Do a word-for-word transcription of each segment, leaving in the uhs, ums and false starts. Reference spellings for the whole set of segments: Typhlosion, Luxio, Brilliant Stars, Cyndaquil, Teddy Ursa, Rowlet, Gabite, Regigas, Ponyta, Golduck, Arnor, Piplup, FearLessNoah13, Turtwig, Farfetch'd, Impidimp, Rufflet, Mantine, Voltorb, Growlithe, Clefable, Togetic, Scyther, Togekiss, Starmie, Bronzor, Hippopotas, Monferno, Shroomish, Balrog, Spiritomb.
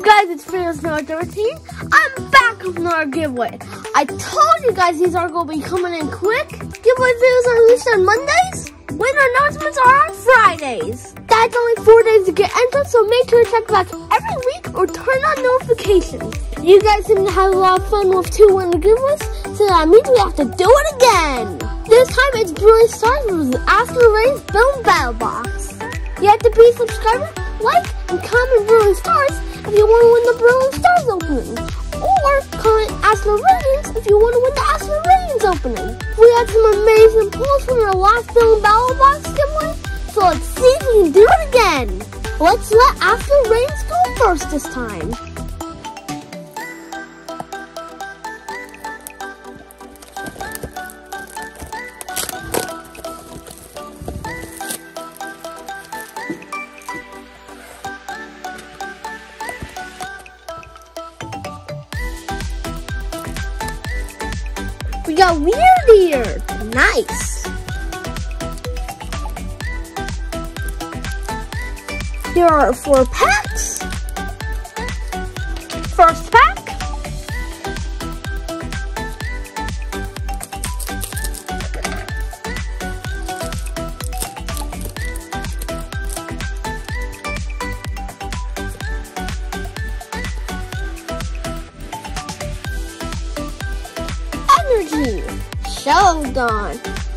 up, guys? It's Fearless Noah thirteen. I'm back with another giveaway. I told you guys these are going to be coming in quick. Giveaway videos are released on Mondays. Winner announcements are on Fridays. That's only four days to get entered, so make sure to check back every week or turn on notifications. You guys seem to have a lot of fun with two winner giveaways, so that means we have to do it again. This time it's Brilliant Stars with the Astral Radiance Film Battle Box. You have to be a subscriber, like, and comment Brilliant Stars if you want to win the Brilliant Stars opening, or comment Astral Radiance if you want to win the Astral Radiance opening. We had some amazing pulls from our last Brilliant Battle Box giveaway, so let's see if we can do it again. Let's let Astral Radiance go first this time. We got Weird Ear. Nice. Here are our four packs. First pack. Sheldon,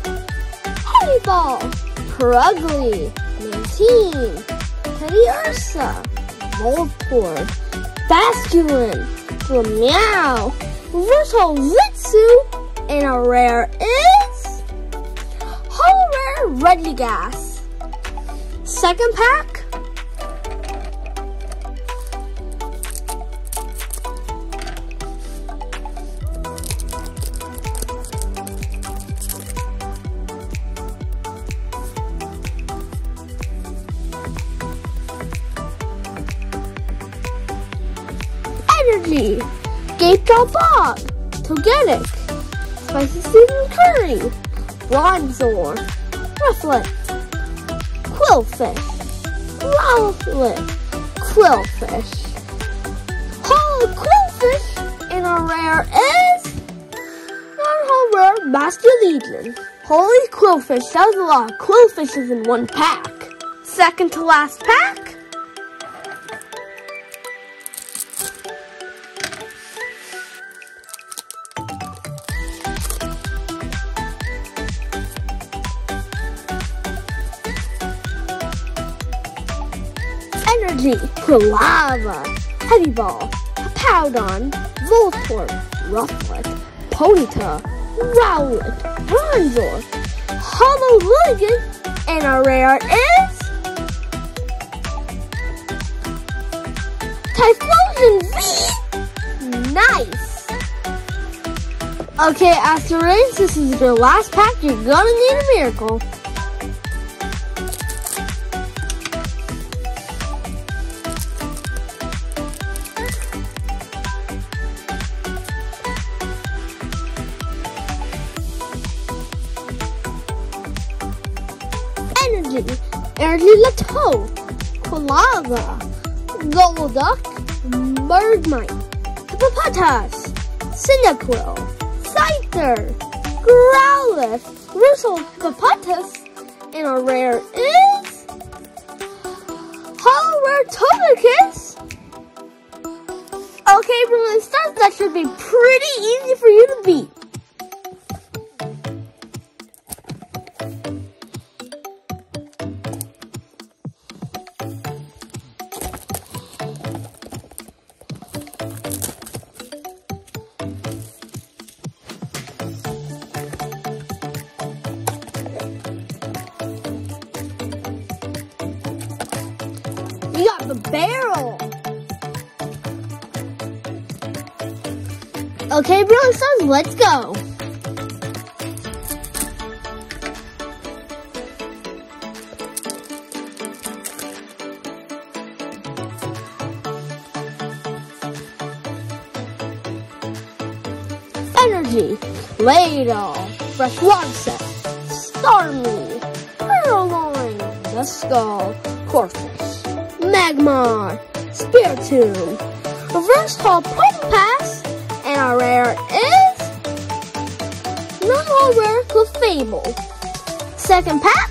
Heavy Ball, Prugly, Mantine, Teddy Ursa, Moldport, Basculin, Meow, Virtual Zitsu, and a rare is Whole Rare Regigas. Second pack. Energy, Gate Drop Bog, Togetic, Spicy Season Curry, Bronzor, Rufflet, Quillfish, Rowlet, Quillfish, Hollow Quillfish, and our rare is non-home rare Master Legion. Holy Quillfish, that was a lot of Quillfishes in one pack. Second to last pack. Kralava, Heavy Ball, Powdon, Voltorb, Rufflet, Ponyta, Rowlet, Bronzor, Homoligan, and our rare is Typhlosion Z! Nice! Okay, after this, this is your last pack, you're gonna need a miracle. Energy Lato, Quilava, Golduck, Birdmite, Hippopotas, Cyndaquil, Scyther, Growlithe, Russell Hippopotas, and our rare is Hollow Rare Togekiss. Okay, from the start, that should be pretty easy for you to beat. We got the barrel. Okay, Brilliant Stars, let's go. Energy, Ladle, Fresh Water Set, Starmie, Purloin, The Skull, Corpus, Magmar, Spiritomb, The rest called Pumpkin Pass, and our rare is not all rare Clefable. Second pack.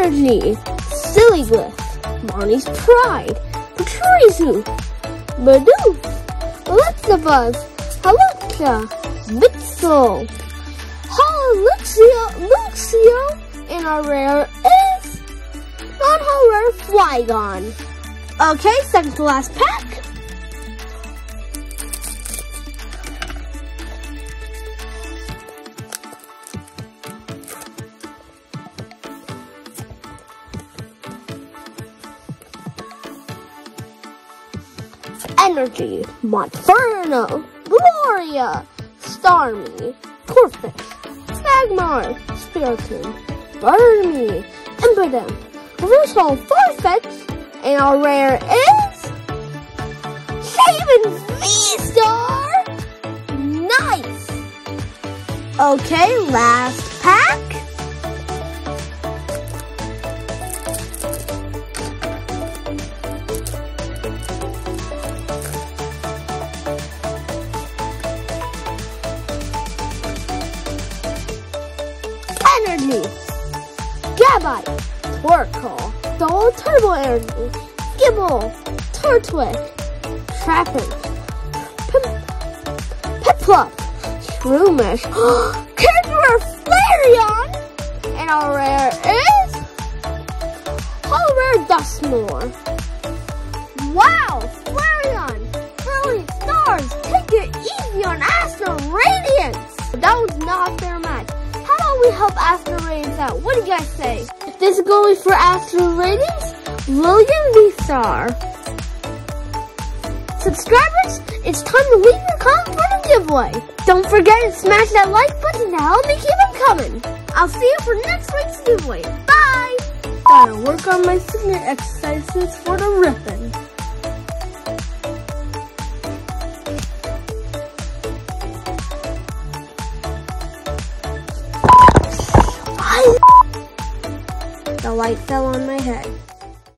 Energy, Sillyglitch, Marnie's Pride, Patrizu, Badoo, Elixabuzz, Haluxia, Bitzel, Holuxio, Luxio, and our rare is non-rare Flygon. Okay, second to last pack. Energy, Monferno, Gloria, Starmie, Corphic, Magmar, Spiritomb, Burmy, Impidimp, Reverse Hall Farfetch'd, and our rare is Haven V-Star! Nice! Okay, last pack. Gabite, Torkoal, Dull Turbo Energy, Gibble, Turtwig, Trapinch, Piplup, Shroomish, Character Flareon, and our rare is Hollow Rare Duskmore. Wow, Flareon, Brilliant Stars, take it easy on Astral Radiance. That was not fair. We help Astral Radiance out. What do you guys say? If this is going for Astral Radiance, Brilliant V-Star. Subscribers, it's time to leave your comment for the giveaway. Don't forget to smash that like button to help me keep them coming. I'll see you for next week's giveaway. Bye! Gotta work on my signet exercises for the ripping. The light fell on my head.